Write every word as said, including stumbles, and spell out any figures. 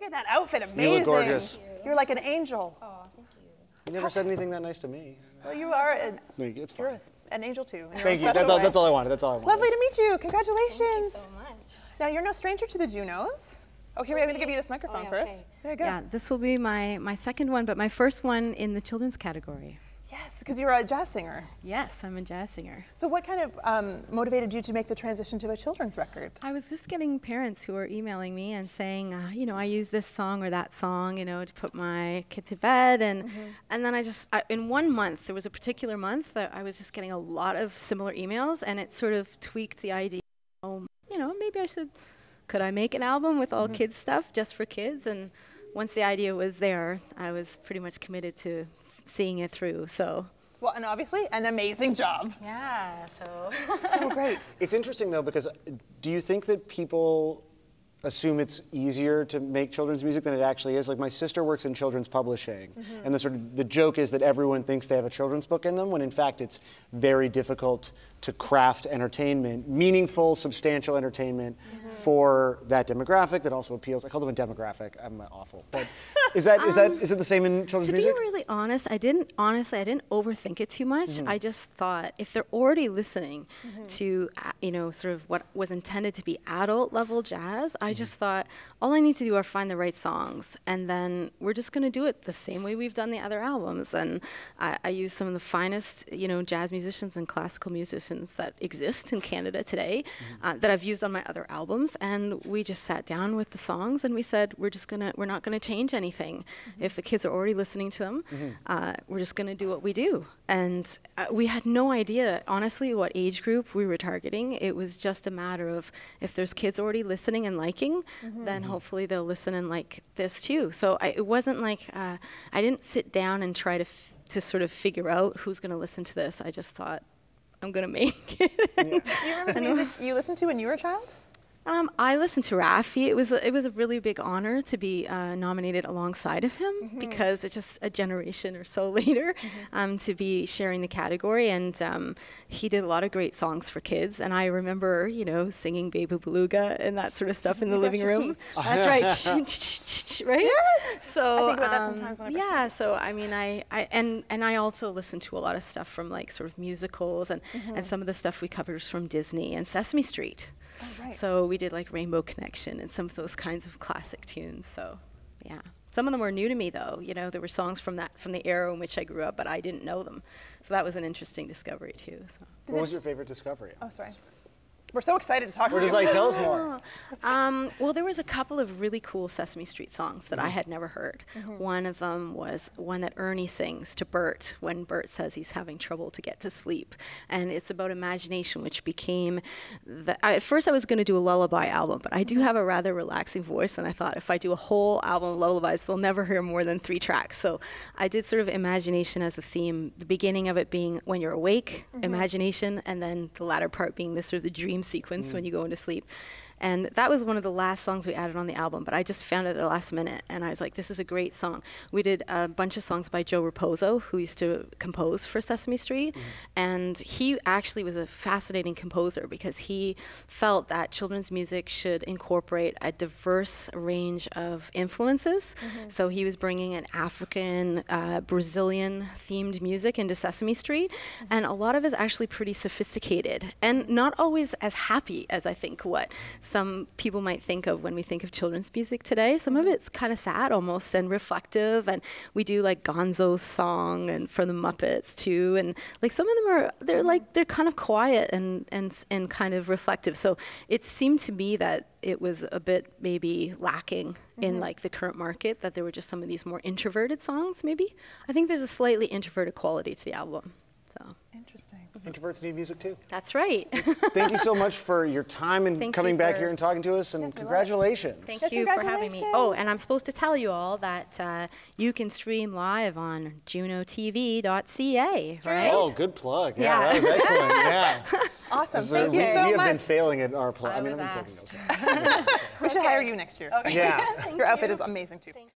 Look at that outfit, amazing. You look gorgeous. Thank you. You're like an angel. Oh, thank you. You never said anything that nice to me. Well, you are an, it's fine. You're a, an angel too. Thank you. That, that, that's all I wanted. That's all I wanted. Lovely to meet you. Congratulations. Thank you so much. Now you're no stranger to the Junos. Oh, here, I'm going to give you this microphone oh, yeah, first. Okay. There you go. Yeah, this will be my, my second one, but my first one in the children's category. Yes, because you're a jazz singer. Yes, I'm a jazz singer. So what kind of um, motivated you to make the transition to a children's record? I was just getting parents who were emailing me and saying, uh, you know, I use this song or that song, you know, to put my kid to bed. And, mm-hmm. and then I just, I, in one month, there was a particular month that I was just getting a lot of similar emails, and it sort of tweaked the idea, oh, you know, maybe I should... Could I make an album with all mm-hmm. kids stuff, just for kids? And once the idea was there, I was pretty much committed to seeing it through, so. Well, and obviously, an amazing job. Yeah, so. So great. It's interesting, though, because do you think that people assume it's easier to make children's music than it actually is? Like, my sister works in children's publishing, mm-hmm. and the sort of the joke is that everyone thinks they have a children's book in them, when in fact it's very difficult to craft entertainment, meaningful, substantial entertainment mm-hmm. for that demographic that also appeals. I call them a demographic. I'm awful. But is that is um, that is it the same in children's music? To be really honest, I didn't honestly I didn't overthink it too much. Mm-hmm. I just thought if they're already listening mm-hmm. to you know sort of what was intended to be adult level jazz, I I just thought, all I need to do are find the right songs, and then we're just going to do it the same way we've done the other albums. And I, I use some of the finest, you know, jazz musicians and classical musicians that exist in Canada today, mm-hmm. uh, that I've used on my other albums. And we just sat down with the songs, and we said, we're just gonna, we're not going to change anything. Mm-hmm. If the kids are already listening to them, mm-hmm. uh, we're just going to do what we do. And uh, we had no idea, honestly, what age group we were targeting. It was just a matter of if there's kids already listening and liking. Mm-hmm. Then hopefully they'll listen and like this too. So I, it wasn't like uh, I didn't sit down and try to f to sort of figure out who's going to listen to this. I just thought I'm going to make it. Yeah. Do you remember music you listened to when you were a child? Um, I listened to Rafi. It was a, it was a really big honor to be uh, nominated alongside of him mm-hmm. because it's just a generation or so later mm-hmm. um, to be sharing the category. And um, he did a lot of great songs for kids. And I remember, you know, singing Baby Beluga and that sort of stuff in the living room. That's right, right? So I think about that sometimes when I yeah. So I mean, I, I and and I also listened to a lot of stuff from like sort of musicals and mm-hmm. and some of the stuff we covered from Disney and Sesame Street. Oh, right. So we did like Rainbow Connection and some of those kinds of classic tunes. So, yeah, some of them were new to me though. You know, there were songs from that from the era in which I grew up, but I didn't know them. So that was an interesting discovery too. So. What was your favorite discovery? Oh, sorry. We're so excited to talk or to you. Or just like, tell us more. Um, well, there was a couple of really cool Sesame Street songs that mm-hmm. I had never heard. Mm-hmm. One of them was one that Ernie sings to Bert when Bert says he's having trouble to get to sleep. And it's about imagination, which became, the, I, at first I was going to do a lullaby album, but I do mm-hmm. have a rather relaxing voice, and I thought if I do a whole album of lullabies, they'll never hear more than three tracks. So I did sort of imagination as a theme, the beginning of it being when you're awake, mm-hmm. imagination, and then the latter part being the sort of the dream sequence mm. when you go into sleep. And that was one of the last songs we added on the album, but I just found it at the last minute, and I was like, this is a great song. We did a bunch of songs by Joe Raposo, who used to compose for Sesame Street, mm. and he actually was a fascinating composer because he felt that children's music should incorporate a diverse range of influences. Mm-hmm. So he was bringing an African, uh, Brazilian-themed music into Sesame Street, mm-hmm. and a lot of it is actually pretty sophisticated, and not always as happy as I think what some people might think of when we think of children's music today. Some of it's kind of sad almost and reflective, and we do like Gonzo's song and for the Muppets too, and like some of them are, they're like, they're kind of quiet and, and, and kind of reflective. So it seemed to me that it was a bit maybe lacking mm-hmm. in like the current market, that there were just some of these more introverted songs maybe. I think there's a slightly introverted quality to the album. So. Interesting. Introverts need music too. That's right. Thank you so much for your time and Thank coming back here and talking to us, and yes, congratulations. Thank yes, you congratulations. for having me. Oh, and I'm supposed to tell you all that uh, you can stream live on Juno T V dot C A, right? Oh, good plug. Yeah, yeah. That was excellent. Yeah. Awesome. So Thank we, you so we much. We have been failing at our plug. I, I mean, I've been plugging those. We should okay. hire you next year. Okay. Yeah. Your outfit you. is amazing too. Thank